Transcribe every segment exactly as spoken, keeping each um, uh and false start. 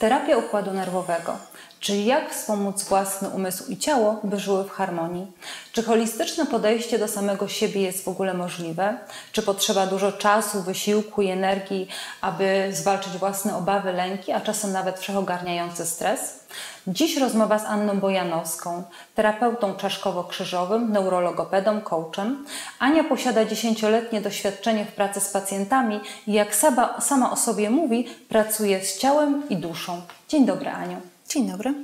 Terapia układu nerwowego, czyli jak wspomóc własny umysł i ciało, by żyły w harmonii. Czy holistyczne podejście do samego siebie jest w ogóle możliwe? Czy potrzeba dużo czasu, wysiłku i energii, aby zwalczyć własne obawy, lęki, a czasem nawet wszechogarniający stres? Dziś rozmowa z Anną Bojanowską, terapeutą czaszkowo-krzyżowym, neurologopedą, coachem. Ania posiada dziesięcioletnie doświadczenie w pracy z pacjentami i jak sama, sama o sobie mówi, pracuje z ciałem i duszą. Dzień dobry, Aniu. Dzień dobry.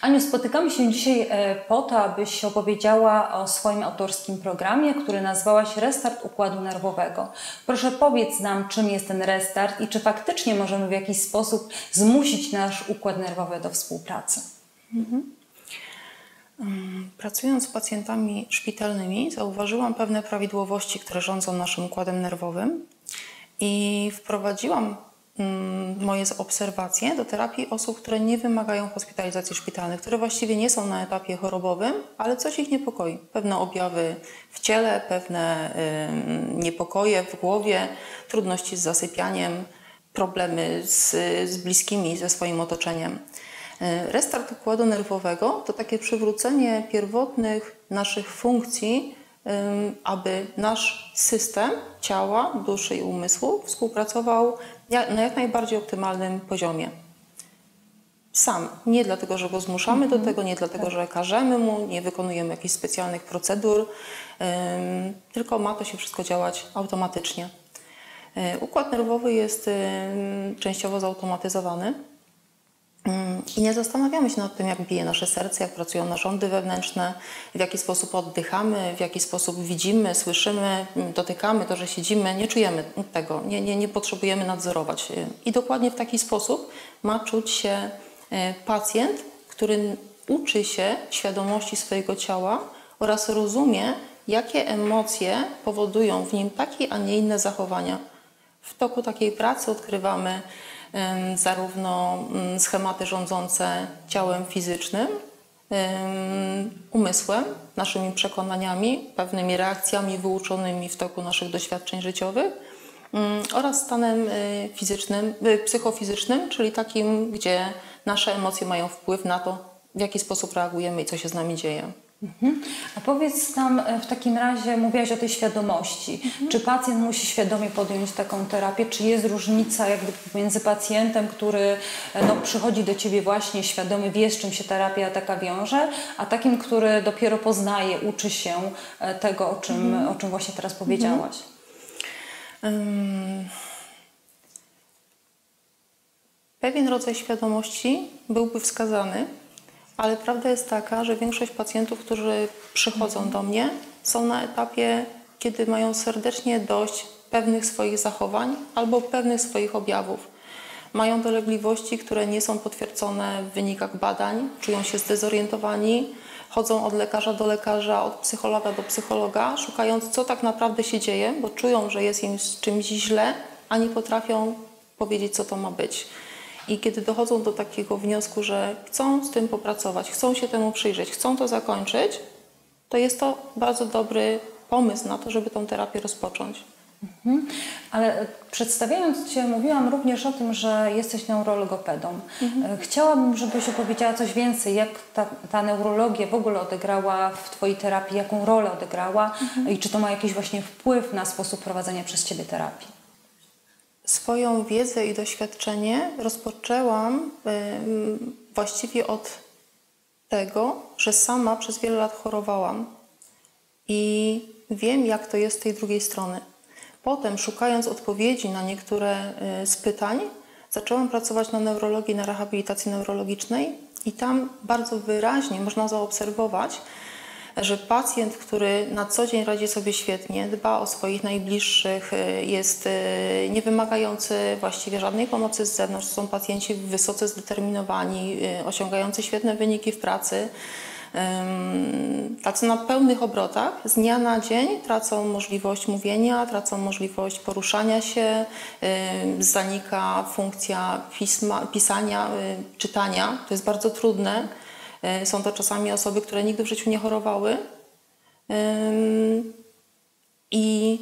Aniu, spotykamy się dzisiaj po to, abyś opowiedziała o swoim autorskim programie, który nazwałaś Restart Układu Nerwowego. Proszę powiedz nam, czym jest ten restart i czy faktycznie możemy w jakiś sposób zmusić nasz układ nerwowy do współpracy. Mhm. Pracując z pacjentami szpitalnymi, zauważyłam pewne prawidłowości, które rządzą naszym układem nerwowym i wprowadziłam moje obserwacje do terapii osób, które nie wymagają hospitalizacji szpitalnej, które właściwie nie są na etapie chorobowym, ale coś ich niepokoi. Pewne objawy w ciele, pewne y, niepokoje w głowie, trudności z zasypianiem, problemy z, z bliskimi, ze swoim otoczeniem. Restart układu nerwowego to takie przywrócenie pierwotnych naszych funkcji, y, aby nasz system ciała, duszy i umysłu współpracował na jak najbardziej optymalnym poziomie. Sam. Nie dlatego, że go zmuszamy mhm. do tego, nie dlatego, tak. że każemy mu, nie wykonujemy jakichś specjalnych procedur, yy, tylko ma to się wszystko działać automatycznie. Yy, układ nerwowy jest yy, częściowo zautomatyzowany yy, i nie zastanawiamy się nad tym, jak bije nasze serce, jak pracują narządy wewnętrzne, w jaki sposób oddychamy, w jaki sposób widzimy, słyszymy, dotykamy, to, że siedzimy, nie czujemy tego, nie, nie, nie potrzebujemy nadzorować. Yy, I dokładnie w taki sposób ma czuć się pacjent, który uczy się świadomości swojego ciała oraz rozumie, jakie emocje powodują w nim takie, a nie inne zachowania. W toku takiej pracy odkrywamy um, zarówno um, schematy rządzące ciałem fizycznym, um, umysłem, naszymi przekonaniami, pewnymi reakcjami wyuczonymi w toku naszych doświadczeń życiowych, oraz stanem fizycznym, psychofizycznym, czyli takim, gdzie nasze emocje mają wpływ na to, w jaki sposób reagujemy i co się z nami dzieje. Mhm. A powiedz nam w takim razie, mówiłaś o tej świadomości. Mhm. Czy pacjent musi świadomie podjąć taką terapię? Czy jest różnica jakby między pacjentem, który no, przychodzi do Ciebie właśnie świadomy, wie, z czym się terapia taka wiąże, a takim, który dopiero poznaje, uczy się tego, o czym, mhm. o czym właśnie teraz powiedziałaś? Mhm. Pewien rodzaj świadomości byłby wskazany, ale prawda jest taka, że większość pacjentów, którzy przychodzą do mnie, są na etapie, kiedy mają serdecznie dość pewnych swoich zachowań albo pewnych swoich objawów. Mają dolegliwości, które nie są potwierdzone w wynikach badań, czują się zdezorientowani, chodzą od lekarza do lekarza, od psychologa do psychologa, szukając, co tak naprawdę się dzieje, bo czują, że jest im z czymś źle, a nie potrafią powiedzieć, co to ma być. I kiedy dochodzą do takiego wniosku, że chcą z tym popracować, chcą się temu przyjrzeć, chcą to zakończyć, to jest to bardzo dobry pomysł na to, żeby tą terapię rozpocząć. Mhm. Ale przedstawiając Cię, mówiłam również o tym, że jesteś neurologopedą. Mhm. Chciałabym, żebyś opowiedziała coś więcej, jak ta, ta neurologia w ogóle odegrała w Twojej terapii, jaką rolę odegrała mhm. i czy to ma jakiś właśnie wpływ na sposób prowadzenia przez Ciebie terapii. Swoją wiedzę i doświadczenie rozpoczęłam yy, właściwie od tego, że sama przez wiele lat chorowałam i wiem, jak to jest z tej drugiej strony. Potem, szukając odpowiedzi na niektóre z pytań, zaczęłam pracować na neurologii, na rehabilitacji neurologicznej i tam bardzo wyraźnie można zaobserwować, że pacjent, który na co dzień radzi sobie świetnie, dba o swoich najbliższych, jest niewymagający właściwie żadnej pomocy z zewnątrz, są pacjenci wysoce zdeterminowani, osiągający świetne wyniki w pracy, tacy na pełnych obrotach, z dnia na dzień tracą możliwość mówienia, tracą możliwość poruszania się, zanika funkcja pisma, pisania, czytania. To jest bardzo trudne. Są to czasami osoby, które nigdy w życiu nie chorowały. I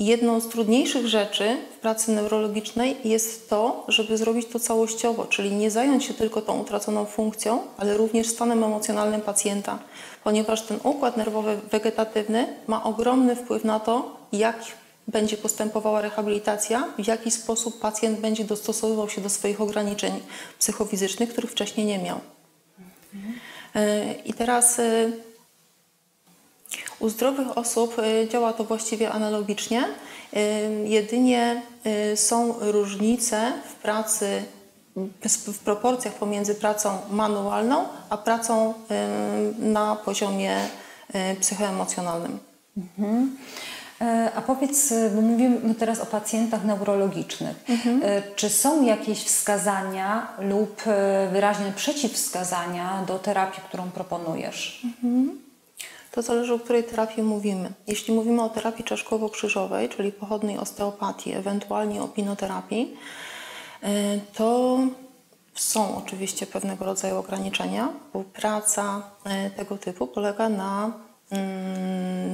Jedną z trudniejszych rzeczy w pracy neurologicznej jest to, żeby zrobić to całościowo, czyli nie zająć się tylko tą utraconą funkcją, ale również stanem emocjonalnym pacjenta, ponieważ ten układ nerwowy wegetatywny ma ogromny wpływ na to, jak będzie postępowała rehabilitacja, w jaki sposób pacjent będzie dostosowywał się do swoich ograniczeń psychofizycznych, których wcześniej nie miał. I teraz u zdrowych osób działa to właściwie analogicznie, jedynie są różnice w pracy, w proporcjach pomiędzy pracą manualną a pracą na poziomie psychoemocjonalnym. Mhm. A powiedz, bo mówimy teraz o pacjentach neurologicznych, mhm. czy są jakieś wskazania lub wyraźne przeciwwskazania do terapii, którą proponujesz? Mhm. To zależy, o której terapii mówimy. Jeśli mówimy o terapii czaszkowo-krzyżowej, czyli pochodnej osteopatii, ewentualnie opinoterapii, to są oczywiście pewnego rodzaju ograniczenia, bo praca tego typu polega na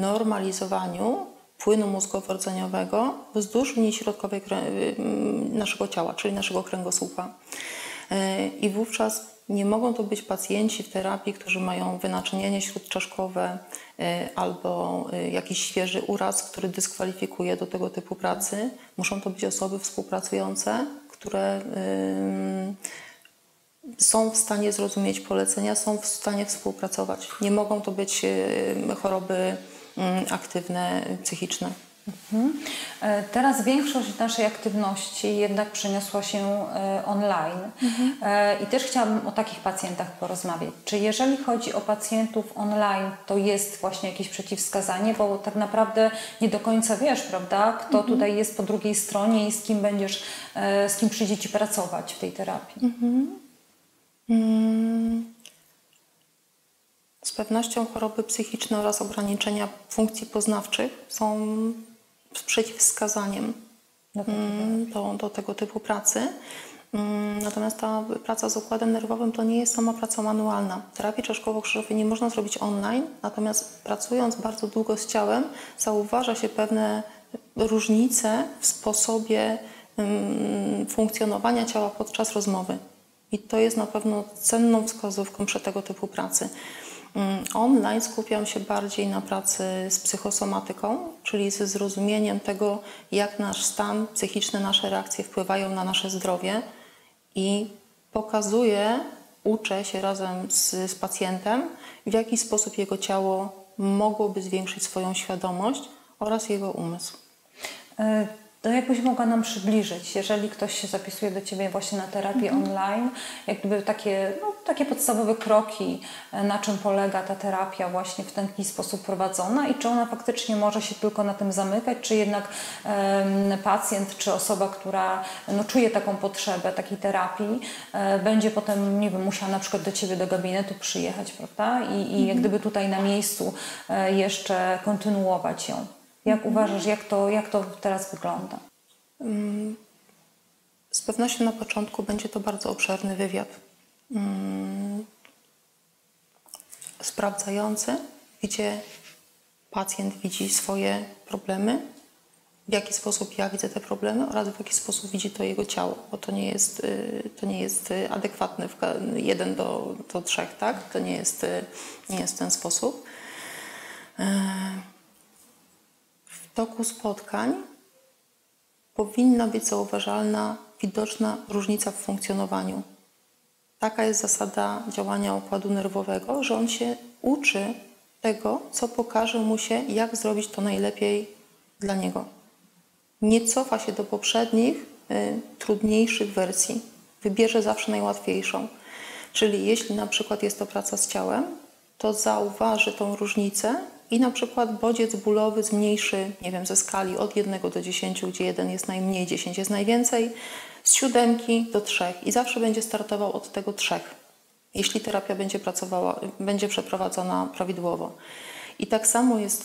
normalizowaniu płynu mózgowo-rdzeniowego wzdłuż linii środkowej naszego ciała, czyli naszego kręgosłupa. I wówczas nie mogą to być pacjenci w terapii, którzy mają wynaczynienie śródczaszkowe albo jakiś świeży uraz, który dyskwalifikuje do tego typu pracy. Muszą to być osoby współpracujące, które są w stanie zrozumieć polecenia, są w stanie współpracować. Nie mogą to być choroby aktywne, psychiczne. Mhm. Teraz większość naszej aktywności jednak przeniosła się online mhm. i też chciałabym o takich pacjentach porozmawiać. Czy jeżeli chodzi o pacjentów online, to jest właśnie jakieś przeciwwskazanie, bo tak naprawdę nie do końca wiesz, prawda, kto mhm. tutaj jest po drugiej stronie i z kim będziesz, z kim przyjdzie ci pracować w tej terapii? Mhm. Hmm. Z pewnością choroby psychiczne oraz ograniczenia funkcji poznawczych są przeciwwskazaniem do, do tego typu pracy. Natomiast ta praca z układem nerwowym to nie jest sama praca manualna. Terapii czaszkowo-krzyżowej nie można zrobić online, natomiast pracując bardzo długo z ciałem zauważa się pewne różnice w sposobie funkcjonowania ciała podczas rozmowy. I to jest na pewno cenną wskazówką przy tego typu pracy. Online skupiam się bardziej na pracy z psychosomatyką, czyli ze zrozumieniem tego, jak nasz stan psychiczny, nasze reakcje wpływają na nasze zdrowie i pokazuję, uczę się razem z, z pacjentem, w jaki sposób jego ciało mogłoby zwiększyć swoją świadomość oraz jego umysł. Y No jakbyś mogła nam przybliżyć, jeżeli ktoś się zapisuje do ciebie właśnie na terapię mhm. online, jakby takie, no, takie podstawowe kroki, na czym polega ta terapia właśnie w taki sposób prowadzona i czy ona faktycznie może się tylko na tym zamykać, czy jednak um, pacjent, czy osoba, która no, czuje taką potrzebę takiej terapii, e, będzie potem, nie wiem, musiała na przykład do ciebie do gabinetu przyjechać, prawda? I, i mhm. jak gdyby tutaj na miejscu e, jeszcze kontynuować ją. Jak uważasz, jak to, jak to teraz wygląda? Z pewnością na początku będzie to bardzo obszerny wywiad. Sprawdzający, gdzie pacjent widzi swoje problemy, w jaki sposób ja widzę te problemy oraz w jaki sposób widzi to jego ciało, bo to nie jest, to nie jest adekwatne w jeden do, do trzech, tak? To nie jest, nie jest w ten sposób. W toku spotkań powinna być zauważalna, widoczna różnica w funkcjonowaniu. Taka jest zasada działania układu nerwowego, że on się uczy tego, co pokaże mu się, jak zrobić to najlepiej dla niego. Nie cofa się do poprzednich, y, trudniejszych wersji. Wybierze zawsze najłatwiejszą. Czyli jeśli na przykład jest to praca z ciałem, to zauważy tą różnicę, i na przykład bodziec bólowy zmniejszy, nie wiem, ze skali od jednego do dziesięciu, gdzie jeden jest najmniej, dziesięć jest najwięcej, z siódemki do trzech i zawsze będzie startował od tego trzech, jeśli terapia będzie pracowała, będzie przeprowadzona prawidłowo. I tak samo jest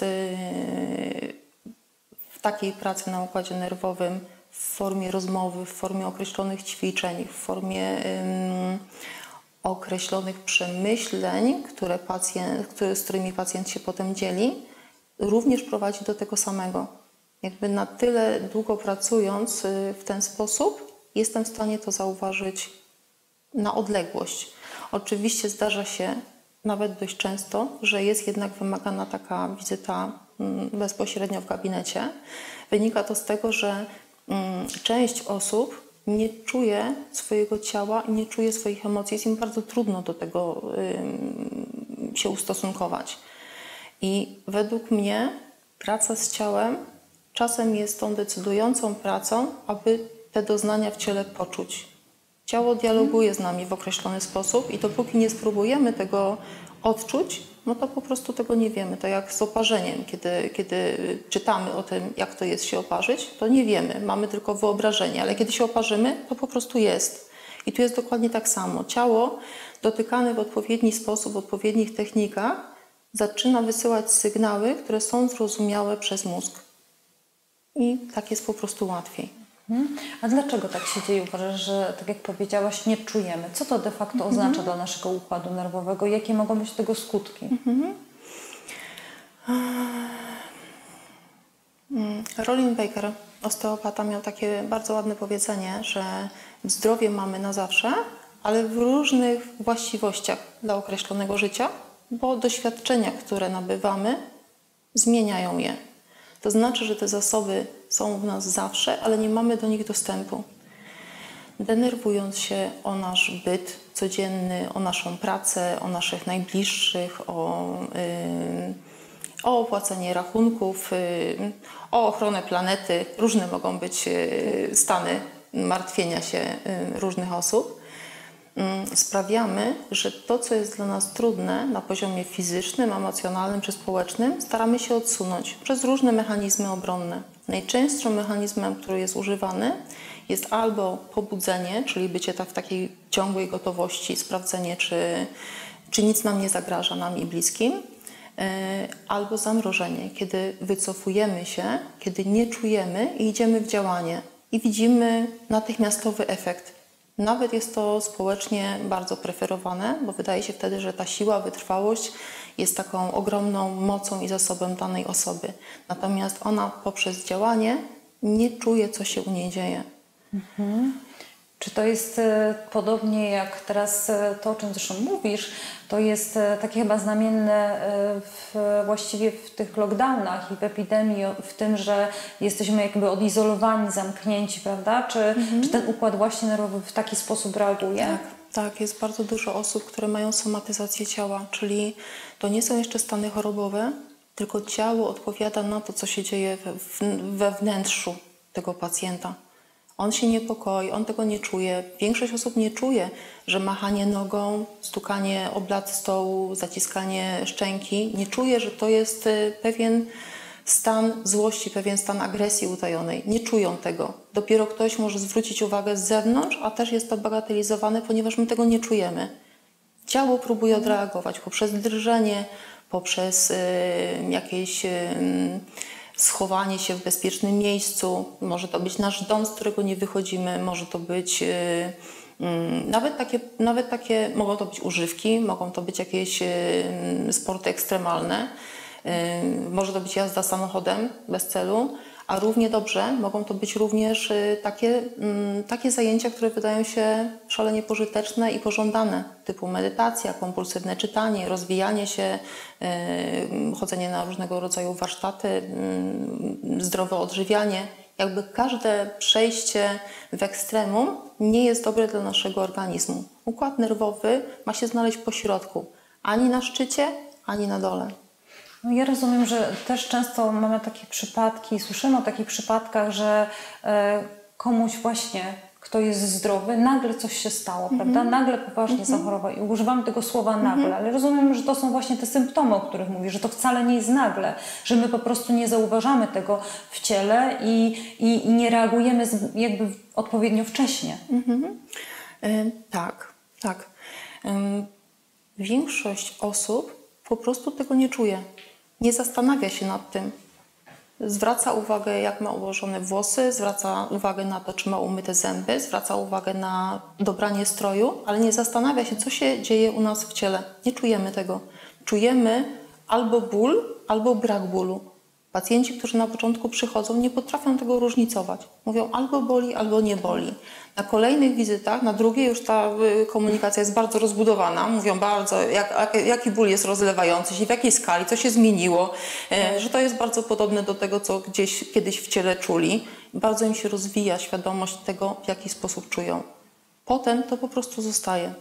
w takiej pracy na układzie nerwowym w formie rozmowy, w formie określonych ćwiczeń, w formie Ym, określonych przemyśleń, które pacjent, które, z którymi pacjent się potem dzieli, również prowadzi do tego samego. Jakby na tyle długo pracując w ten sposób, jestem w stanie to zauważyć na odległość. Oczywiście zdarza się nawet dość często, że jest jednak wymagana taka wizyta bezpośrednio w gabinecie. Wynika to z tego, że część osób nie czuje swojego ciała i nie czuje swoich emocji. Jest im bardzo trudno do tego się ustosunkować. I według mnie praca z ciałem czasem jest tą decydującą pracą, aby te doznania w ciele poczuć. Ciało dialoguje z nami w określony sposób i dopóki nie spróbujemy tego odczuć, no to po prostu tego nie wiemy. To jak z oparzeniem, kiedy, kiedy czytamy o tym, jak to jest się oparzyć, to nie wiemy, mamy tylko wyobrażenie, ale kiedy się oparzymy, to po prostu jest. I tu jest dokładnie tak samo. Ciało dotykane w odpowiedni sposób, w odpowiednich technikach zaczyna wysyłać sygnały, które są zrozumiałe przez mózg. I tak jest po prostu łatwiej. A dlaczego tak się dzieje? Uważasz, że tak jak powiedziałaś, nie czujemy. Co to de facto oznacza mhm. dla naszego układu nerwowego? Jakie mogą być tego skutki? Mhm. Rolling Baker, osteopata, miał takie bardzo ładne powiedzenie, że zdrowie mamy na zawsze, ale w różnych właściwościach dla określonego życia, bo doświadczenia, które nabywamy, zmieniają je. To znaczy, że te zasoby są w nas zawsze, ale nie mamy do nich dostępu. Denerwując się o nasz byt codzienny, o naszą pracę, o naszych najbliższych, o, yy, o opłacenie rachunków, yy, o ochronę planety. Różne mogą być yy, stany martwienia się yy, różnych osób. Yy, sprawiamy, że to, co jest dla nas trudne na poziomie fizycznym, emocjonalnym czy społecznym, staramy się odsunąć przez różne mechanizmy obronne. Najczęstszym mechanizmem, który jest używany, jest albo pobudzenie, czyli bycie tak w takiej ciągłej gotowości, sprawdzenie, czy, czy nic nam nie zagraża, nam i bliskim, albo zamrożenie, kiedy wycofujemy się, kiedy nie czujemy i idziemy w działanie i widzimy natychmiastowy efekt. Nawet jest to społecznie bardzo preferowane, bo wydaje się wtedy, że ta siła, wytrwałość jest taką ogromną mocą i zasobem danej osoby. Natomiast ona poprzez działanie nie czuje, co się u niej dzieje. Mhm. Czy to jest e, podobnie jak teraz e, to, o czym zresztą mówisz, to jest e, takie chyba znamienne e, w, właściwie w tych lockdownach i w epidemii, w tym, że jesteśmy jakby odizolowani, zamknięci, prawda? Czy, mhm. czy ten układ właśnie nerwowy w taki sposób reaguje? Tak, tak, jest bardzo dużo osób, które mają somatyzację ciała, czyli to nie są jeszcze stany chorobowe, tylko ciało odpowiada na to, co się dzieje we, we wnętrzu tego pacjenta. On się niepokoi, on tego nie czuje. Większość osób nie czuje, że machanie nogą, stukanie o blat stołu, zaciskanie szczęki, nie czuje, że to jest pewien stan złości, pewien stan agresji utajonej. Nie czują tego. Dopiero ktoś może zwrócić uwagę z zewnątrz, a też jest to bagatelizowane, ponieważ my tego nie czujemy. Ciało próbuje odreagować poprzez drżenie, poprzez yy, jakieś... Yy, schowanie się w bezpiecznym miejscu, może to być nasz dom, z którego nie wychodzimy, może to być yy, yy, nawet takie, nawet takie, mogą to być używki, mogą to być jakieś yy, sporty ekstremalne, yy, może to być jazda samochodem bez celu, a równie dobrze mogą to być również yy, takie, yy, takie zajęcia, które wydają się szalenie pożyteczne i pożądane, typu medytacja, kompulsywne czytanie, rozwijanie się, yy, chodzenie na różnego rodzaju warsztaty, yy, zdrowe odżywianie. Jakby każde przejście w ekstremum nie jest dobre dla naszego organizmu. Układ nerwowy ma się znaleźć pośrodku, ani na szczycie, ani na dole. No ja rozumiem, że też często mamy takie przypadki, słyszymy o takich przypadkach, że e, komuś właśnie, kto jest zdrowy, nagle coś się stało, mm-hmm. prawda? Nagle poważnie mm-hmm. zachorował i używam tego słowa nagle, mm-hmm. ale rozumiem, że to są właśnie te symptomy, o których mówisz, że to wcale nie jest nagle, że my po prostu nie zauważamy tego w ciele i, i, i nie reagujemy z, jakby odpowiednio wcześnie. Mm-hmm. y- tak, tak. Y- większość osób po prostu tego nie czuje. Nie zastanawia się nad tym. Zwraca uwagę, jak ma ułożone włosy, zwraca uwagę na to, czy ma umyte zęby, zwraca uwagę na dobranie stroju, ale nie zastanawia się, co się dzieje u nas w ciele. Nie czujemy tego. Czujemy albo ból, albo brak bólu. Pacjenci, którzy na początku przychodzą, nie potrafią tego różnicować. Mówią albo boli, albo nie boli. Na kolejnych wizytach, na drugiej już ta komunikacja jest bardzo rozbudowana. Mówią bardzo, jak, jaki ból jest rozlewający się, w jakiej skali, co się zmieniło, że to jest bardzo podobne do tego, co gdzieś kiedyś w ciele czuli. Bardzo im się rozwija świadomość tego, w jaki sposób czują. Potem to po prostu zostaje.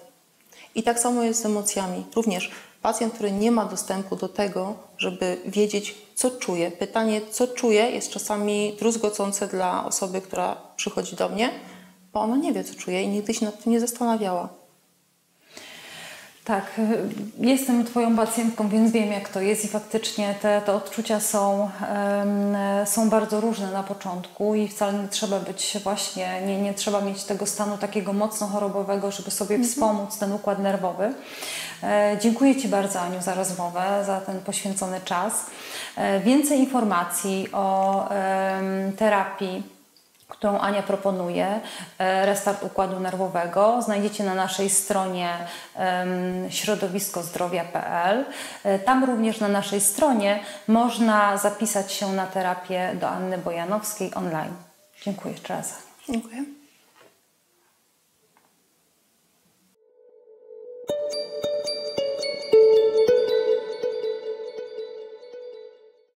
I tak samo jest z emocjami. Również pacjent, który nie ma dostępu do tego, żeby wiedzieć, co czuje. Pytanie, co czuje, jest czasami druzgocące dla osoby, która przychodzi do mnie, bo ona nie wie, co czuje i nigdy się nad tym nie zastanawiała. Tak, jestem Twoją pacjentką, więc wiem, jak to jest i faktycznie te, te odczucia są, um, są bardzo różne na początku i wcale nie trzeba być właśnie, nie, nie trzeba mieć tego stanu takiego mocno chorobowego, żeby sobie mm-hmm. wspomóc ten układ nerwowy. E, dziękuję Ci bardzo, Aniu, za rozmowę, za ten poświęcony czas. E, więcej informacji o e, terapii, którą Ania proponuje, Restart Układu Nerwowego, znajdziecie na naszej stronie środowisko zdrowia kropka p l. Tam również na naszej stronie można zapisać się na terapię do Anny Bojanowskiej online. Dziękuję jeszcze raz. Dziękuję.